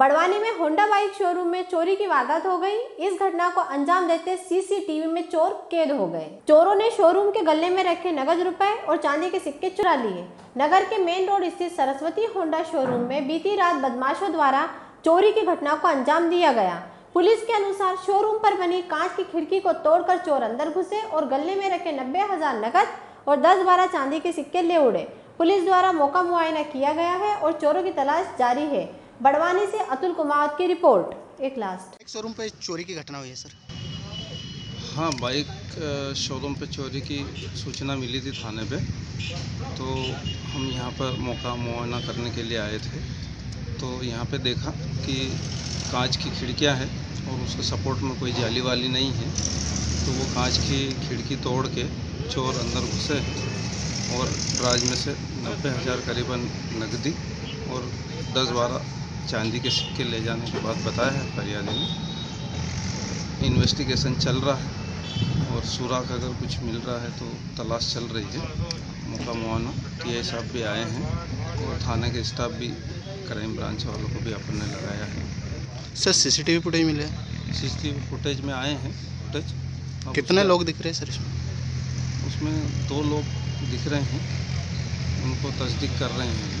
बड़वानी में Honda bike showroom में चोरी की वारदात हो गई। इस घटना को अंजाम देते सीसीटीवी में चोर कैद हो गए। चोरों ने शोरूम के गले में रखे नगद रुपए और चांदी के सिक्के चुरा लिए। नगर के मेन रोड स्थित सरस्वती होंडा शोरूम में बीती रात बदमाशों द्वारा चोरी की घटना को अंजाम दिया गया। पुलिस के अनुसार शोरूम पर बनी कांच की खिड़की को तोड़कर चोर अंदर घुसे और गले में रखे 90,000 नकद और 10-12 चांदी के सिक्के ले उड़े। पुलिस द्वारा मौका मुआयना किया गया है और चोरों की तलाश जारी है। बड़वानी से अतुल कुमावत की रिपोर्ट। एक शोरूम पे चोरी की घटना हुई है सर। हाँ, बाइक शोरूम पे चोरी की सूचना मिली थी थाने पे, तो हम यहाँ पर मौका मुआयना करने के लिए आए थे। तो यहाँ पे देखा कि कांच की खिड़कियाँ हैं और उसके सपोर्ट में कोई जाली वाली नहीं है, तो वो कांच की खिड़की तोड़ के चोर अंदर घुसे और दराज में से 90,000 करीबन नकदी और 10-12 चांदी के सिक्के ले जाने के बाद बताया है फरियादी ने। इन्वेस्टिगेशन चल रहा है और सुराग अगर कुछ मिल रहा है तो तलाश चल रही है। मौका मुआयना टीआई साहब भी आए हैं और थाने के स्टाफ भी, क्राइम ब्रांच वालों को भी अपन ने लगाया है। सर, सीसीटीवी फुटेज मिले? सीसीटीवी फुटेज में आए हैं फुटेज। कितने लोग दिख रहे हैं सर इसमें? उसमें 2 लोग दिख रहे हैं, उनको तस्दीक कर रहे हैं।